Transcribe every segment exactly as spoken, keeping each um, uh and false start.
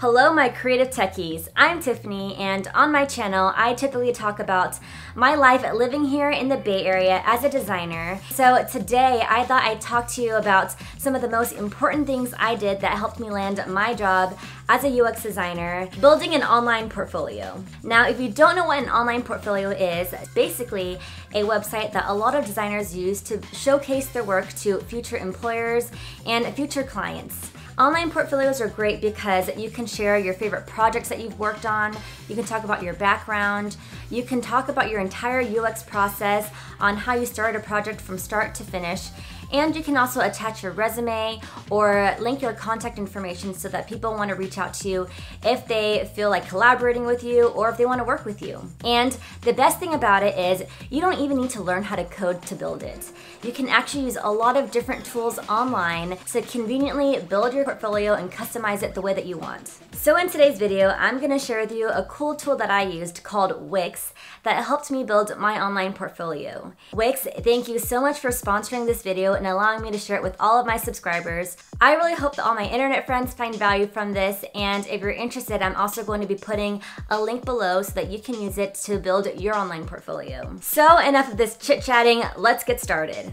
Hello my creative techies, I'm Tiffany and on my channel I typically talk about my life living here in the Bay Area as a designer. So today I thought I'd talk to you about some of the most important things I did that helped me land my job as a U X designer, building an online portfolio. Now if you don't know what an online portfolio is, it's basically a website that a lot of designers use to showcase their work to future employers and future clients. Online portfolios are great because you can share your favorite projects that you've worked on, you can talk about your background, you can talk about your entire U X process on how you started a project from start to finish, and you can also attach your resume or link your contact information so that people want to reach out to you if they feel like collaborating with you or if they want to work with you. And the best thing about it is you don't even need to learn how to code to build it. You can actually use a lot of different tools online to conveniently build your portfolio and customize it the way that you want. So in today's video, I'm gonna share with you a cool tool that I used called Wix that helped me build my online portfolio. Wix, thank you so much for sponsoring this video and allowing me to share it with all of my subscribers. I really hope that all my internet friends find value from this, and if you're interested, I'm also going to be putting a link below so that you can use it to build your online portfolio. So enough of this chit-chatting, let's get started.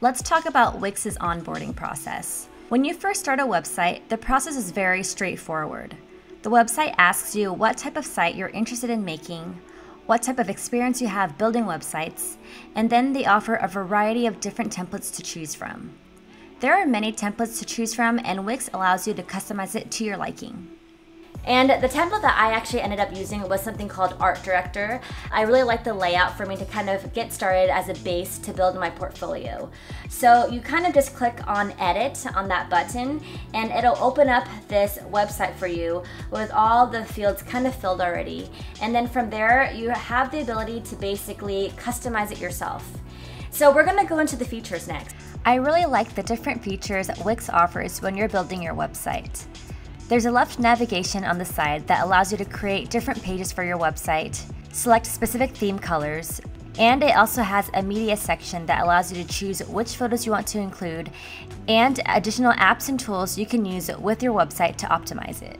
Let's talk about Wix's onboarding process. When you first start a website, the process is very straightforward. The website asks you what type of site you're interested in making, what type of experience you have building websites, and then they offer a variety of different templates to choose from. There are many templates to choose from, and Wix allows you to customize it to your liking. And the template that I actually ended up using was something called Art Director. I really like the layout for me to kind of get started as a base to build my portfolio. So you kind of just click on edit on that button and it'll open up this website for you with all the fields kind of filled already. And then from there, you have the ability to basically customize it yourself. So we're gonna go into the features next. I really like the different features Wix offers when you're building your website. There's a left navigation on the side that allows you to create different pages for your website, select specific theme colors, and it also has a media section that allows you to choose which photos you want to include and additional apps and tools you can use with your website to optimize it.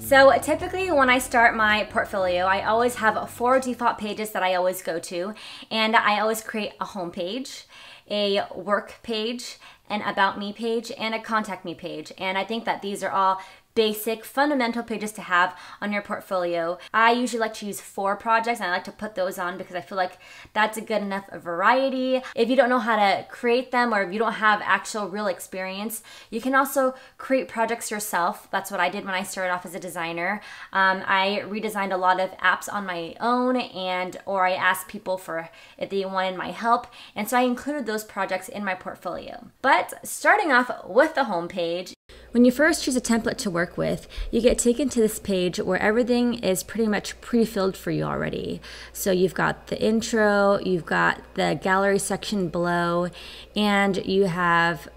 So typically when I start my portfolio, I always have four default pages that I always go to, and I always create a home page, a work page, an about me page, and a contact me page. And I think that these are all basic fundamental pages to have on your portfolio. I usually like to use four projects and I like to put those on because I feel like that's a good enough variety. If you don't know how to create them or if you don't have actual real experience, you can also create projects yourself. That's what I did when I started off as a designer. Um, I redesigned a lot of apps on my own, and or I asked people for if they wanted my help, and so I included those projects in my portfolio. But starting off with the home page, when you first choose a template to work with, you get taken to this page where everything is pretty much pre-filled for you already. So you've got the intro, you've got the gallery section below, and you have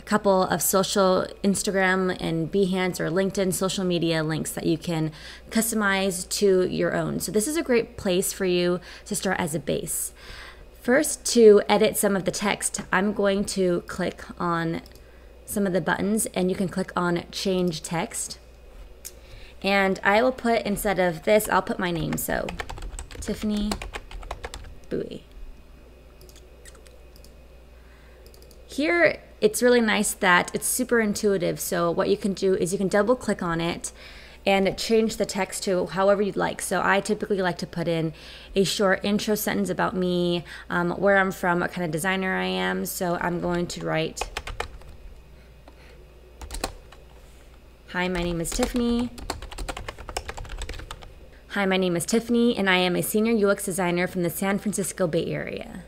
a couple of social Instagram and Behance or LinkedIn social media links that you can customize to your own. So this is a great place for you to start as a base. First, to edit some of the text, I'm going to click on some of the buttons, and you can click on change text, and I will put, instead of this, I'll put my name, so Tiffany Bui. Here it's really nice that it's super intuitive, so what you can do is you can double click on it and change the text to however you'd like. So I typically like to put in a short intro sentence about me, um, where I'm from, what kind of designer I am, so I'm going to write, Hi, my name is Tiffany. Hi, my name is Tiffany, and I am a senior U X designer from the San Francisco Bay Area.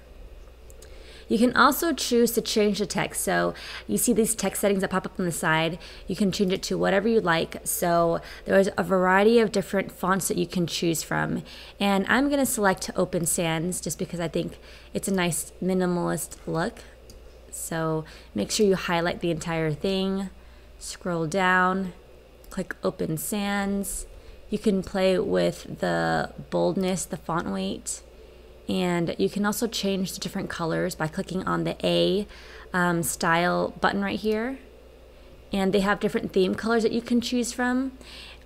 You can also choose to change the text. So you see these text settings that pop up on the side. You can change it to whatever you like. So there's a variety of different fonts that you can choose from. And I'm gonna select Open Sans just because I think it's a nice minimalist look. So make sure you highlight the entire thing. Scroll down, click Open Sans. You can play with the boldness, the font weight, and you can also change the different colors by clicking on the A um, style button right here. and they have different theme colors that you can choose from.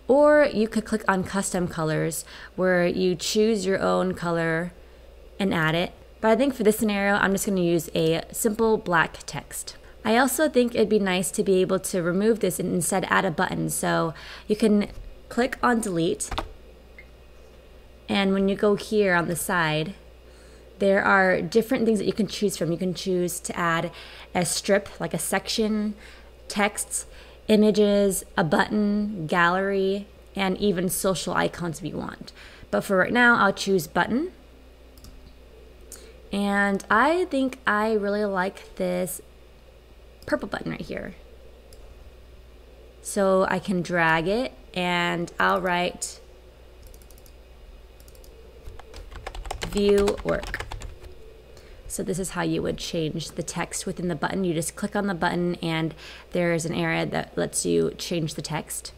Or you could click on custom colors where you choose your own color and add it. But I think for this scenario, I'm just going to use a simple black text. I also think it'd be nice to be able to remove this and instead add a button. So you can click on delete. And when you go here on the side, there are different things that you can choose from. You can choose to add a strip, like a section, text, images, a button, gallery, and even social icons if you want. But for right now, I'll choose button. And I think I really like this purple button right here. So I can drag it and I'll write view work. So this is how you would change the text within the button. You just click on the button and there is an area that lets you change the text.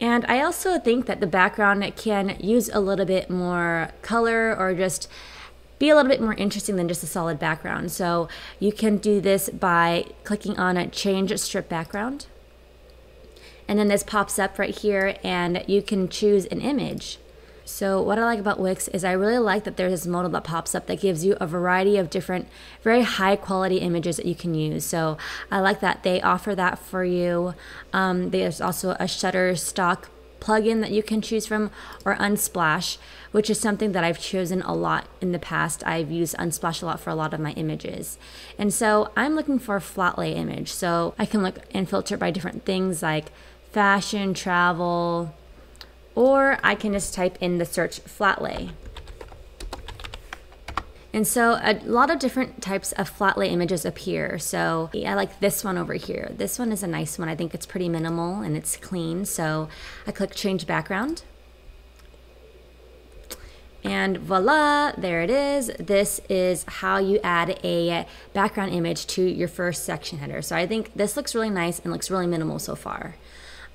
And I also think that the background can use a little bit more color or just be a little bit more interesting than just a solid background. So you can do this by clicking on a change strip background. And then this pops up right here and you can choose an image. So what I like about Wix is I really like that there's this modal that pops up that gives you a variety of different, very high quality images that you can use. So I like that they offer that for you. Um, there's also a Shutterstock plugin that you can choose from, or Unsplash, which is something that I've chosen a lot in the past. I've used Unsplash a lot for a lot of my images. And so I'm looking for a flat lay image. So I can look and filter by different things like fashion, travel, or I can just type in the search flat lay. And so a lot of different types of flat lay images appear. So I like this one over here. This one is a nice one. I think it's pretty minimal and it's clean. So I click change background. And voila, there it is. This is how you add a background image to your first section header. So I think this looks really nice and looks really minimal so far.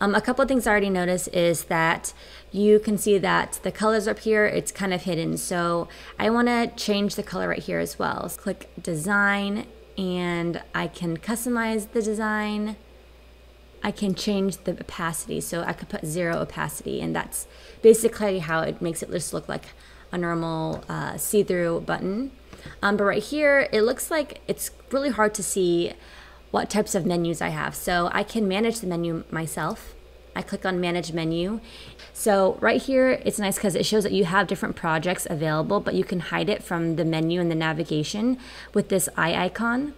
Um, a couple of things I already noticed is that you can see that the colors up here, it's kind of hidden. So I want to change the color right here as well. Let's click design and I can customize the design. I can change the opacity. So I could put zero opacity and that's basically how it makes it just look like a normal uh, see-through button. Um, but right here, it looks like it's really hard to see what types of menus I have. So I can manage the menu myself. I click on manage menu. So right here, it's nice because it shows that you have different projects available, but you can hide it from the menu and the navigation with this eye icon.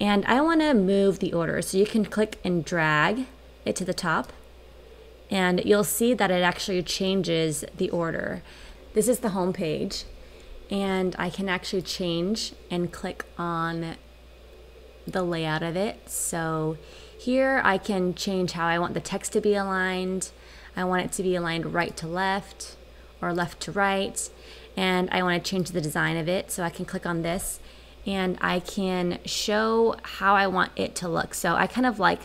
And I wanna move the order. So you can click and drag it to the top and you'll see that it actually changes the order. This is the home page and I can actually change and click on the layout of it. So here I can change how I want the text to be aligned. I want it to be aligned right to left or left to right. And I want to change the design of it. So I can click on this and I can show how I want it to look. So I kind of like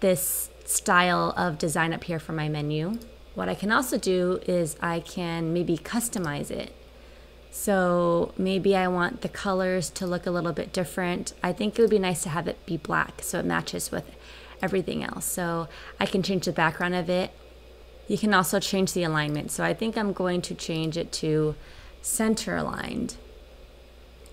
this style of design up here for my menu. What I can also do is I can maybe customize it. So maybe I want the colors to look a little bit different. I think it would be nice to have it be black so it matches with everything else. So I can change the background of it. You can also change the alignment. So I think I'm going to change it to center aligned.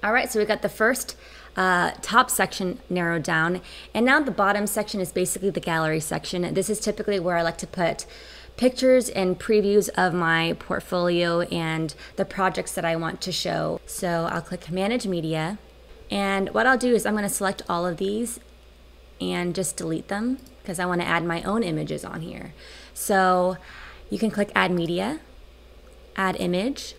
All right, so we got the first uh, top section narrowed down. And now the bottom section is basically the gallery section. This is typically where I like to put pictures and previews of my portfolio and the projects that I want to show. So I'll click manage media. And what I'll do is I'm going to select all of these and just delete them because I want to add my own images on here. So you can click add media, add image,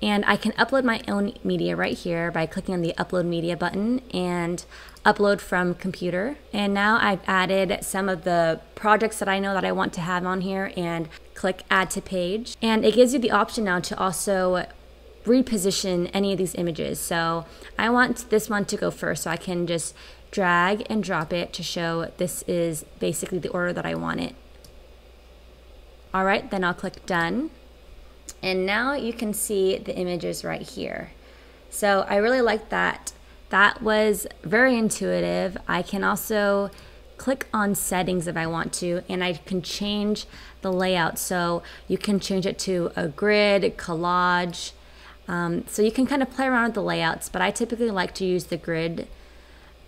and I can upload my own media right here by clicking on the upload media button and upload from computer. And now I've added some of the projects that I know that I want to have on here and click add to page. And it gives you the option now to also reposition any of these images. So I want this one to go first, so I can just drag and drop it to show this is basically the order that I want it. All right, then I'll click done. And now you can see the images right here. So I really like that That was very intuitive. I can also click on settings if I want to, and I can change the layout. So you can change it to a grid, collage. Um, so you can kind of play around with the layouts, but I typically like to use the grid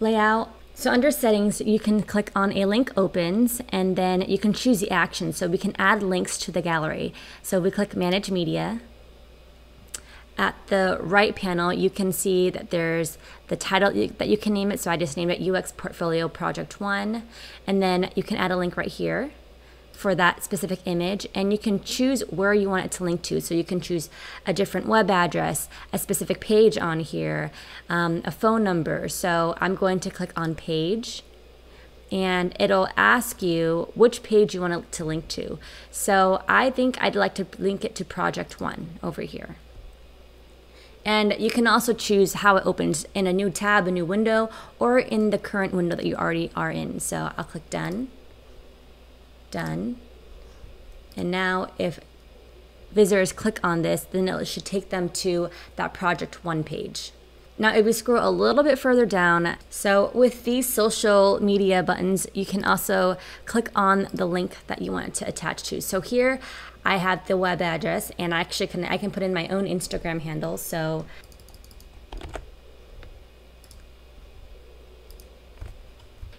layout. So under settings, you can click on a link opens, and then you can choose the action. So we can add links to the gallery. So we click manage media. At the right panel, you can see that there's the title that you can name it. So I just named it U X Portfolio Project One. And then you can add a link right here for that specific image. And you can choose where you want it to link to. So you can choose a different web address, a specific page on here, um, a phone number. So I'm going to click on page, and it'll ask you which page you want it to link to. So I think I'd like to link it to Project One over here. And you can also choose how it opens in a new tab, a new window, or in the current window that you already are in. So I'll click done, done. And now if visitors click on this, then it should take them to that Project One page. Now if we scroll a little bit further down, so with these social media buttons, you can also click on the link that you want it to attach to. So here I have the web address, and I actually can, I can put in my own Instagram handle. So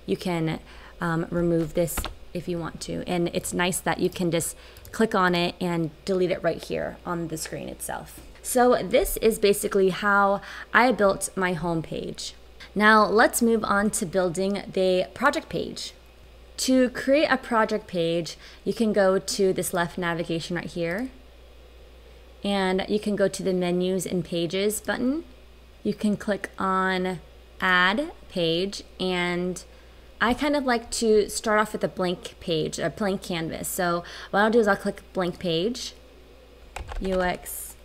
you can um, remove this if you want to. And it's nice that you can just click on it and delete it right here on the screen itself. So this is basically how I built my home page. Now let's move on to building the project page. To create a project page, you can go to this left navigation right here, and you can go to the menus and pages button. You can click on add page, and I kind of like to start off with a blank page, a blank canvas. So what I'll do is I'll click blank page, U X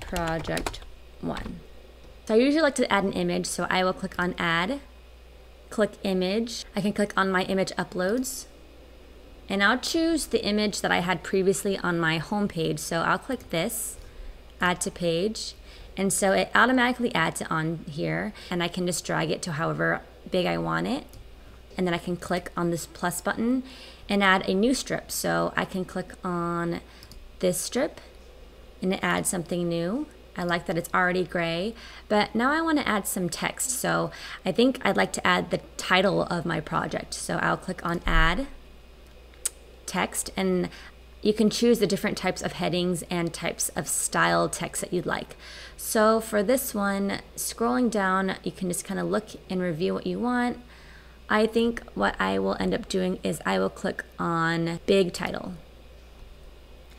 Project One. So I usually like to add an image, so I will click on add, click image. I can click on my image uploads, and I'll choose the image that I had previously on my home page. So I'll click this, add to page, and so it automatically adds it on here, and I can just drag it to however big I want it. And then I can click on this plus button and add a new strip. So I can click on this strip and it adds something new. I like that it's already gray, but now I want to add some text. So I think I'd like to add the title of my project. So I'll click on add text, and you can choose the different types of headings and types of style text that you'd like. So for this one, scrolling down, you can just kind of look and review what you want. I think what I will end up doing is I will click on big title.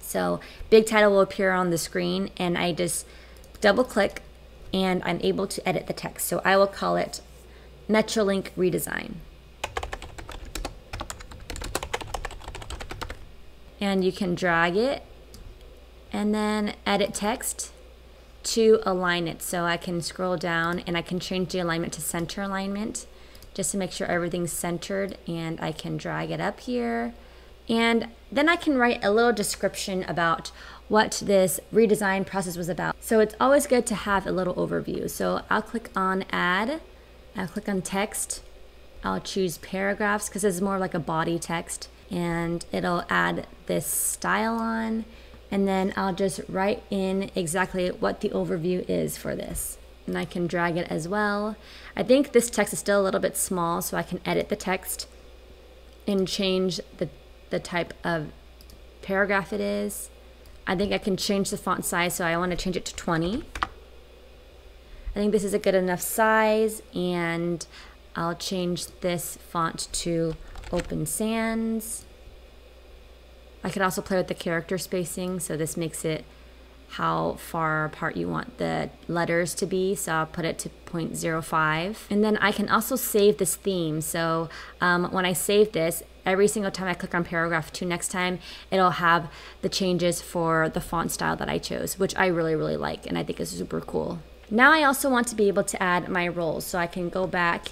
So big title will appear on the screen, and I just double click and I'm able to edit the text. So I will call it Metrolink Redesign. And you can drag it and then edit text to align it. So I can scroll down and I can change the alignment to center alignment just to make sure everything's centered, and I can drag it up here. And then I can write a little description about what this redesign process was about. So it's always good to have a little overview. So I'll click on add, I'll click on text, I'll choose paragraphs because it's more like a body text, and it'll add this style on, and then I'll just write in exactly what the overview is for this. And I can drag it as well. I think this text is still a little bit small, so I can edit the text and change the the type of paragraph it is. I think I can change the font size, so I want to change it to twenty. I think this is a good enough size, and I'll change this font to Open Sans. I can also play with the character spacing, so this makes it how far apart you want the letters to be, so I'll put it to zero point zero five. And then I can also save this theme, so um, when I save this, every single time I click on paragraph two next time, it'll have the changes for the font style that I chose, which I really, really like, and I think is super cool. Now I also want to be able to add my roles, so I can go back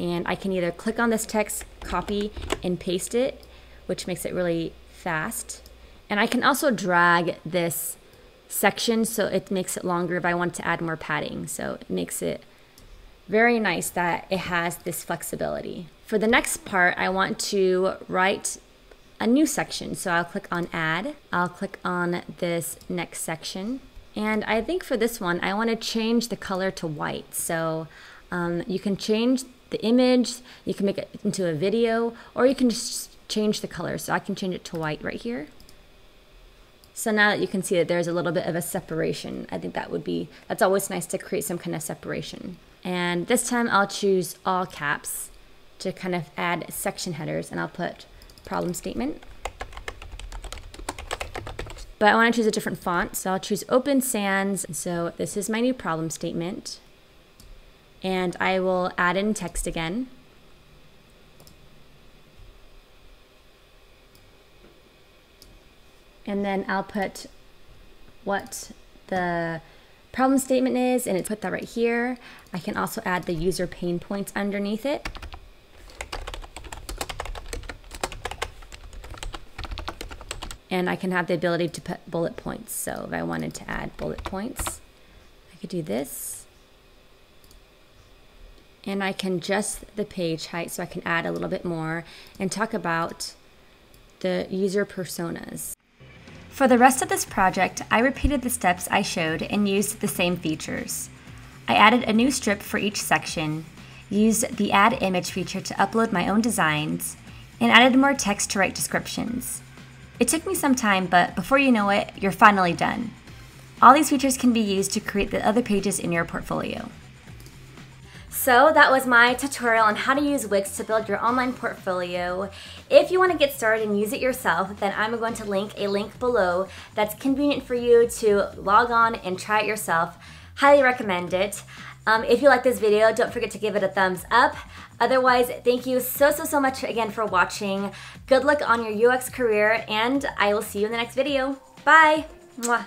and I can either click on this text, copy, and paste it, which makes it really fast. And I can also drag this section, so it makes it longer if I want to add more padding. So it makes it very nice that it has this flexibility. For the next part, I want to write a new section. So I'll click on add. I'll click on this next section. And I think for this one, I want to change the color to white. So um, you can change the image, you can make it into a video, or you can just change the color. So I can change it to white right here. So now that you can see that there's a little bit of a separation, I think that would be, that's always nice to create some kind of separation. And this time I'll choose all caps to kind of add section headers, and I'll put problem statement. But I want to choose a different font, so I'll choose Open Sans. So this is my new problem statement. And I will add in text again. And then I'll put what the problem statement is, and it's put that right here. I can also add the user pain points underneath it. And I can have the ability to put bullet points. So if I wanted to add bullet points, I could do this. And I can adjust the page height so I can add a little bit more and talk about the user personas. For the rest of this project, I repeated the steps I showed and used the same features. I added a new strip for each section, used the Add Image feature to upload my own designs, and added more text to write descriptions. It took me some time, but before you know it, you're finally done. All these features can be used to create the other pages in your portfolio. So that was my tutorial on how to use Wix to build your online portfolio. If you want to get started and use it yourself, then I'm going to link a link below that's convenient for you to log on and try it yourself. Highly recommend it. Um, if you like this video, don't forget to give it a thumbs up. Otherwise, thank you so, so, so much again for watching. Good luck on your U X career, and I will see you in the next video. Bye. Mwah.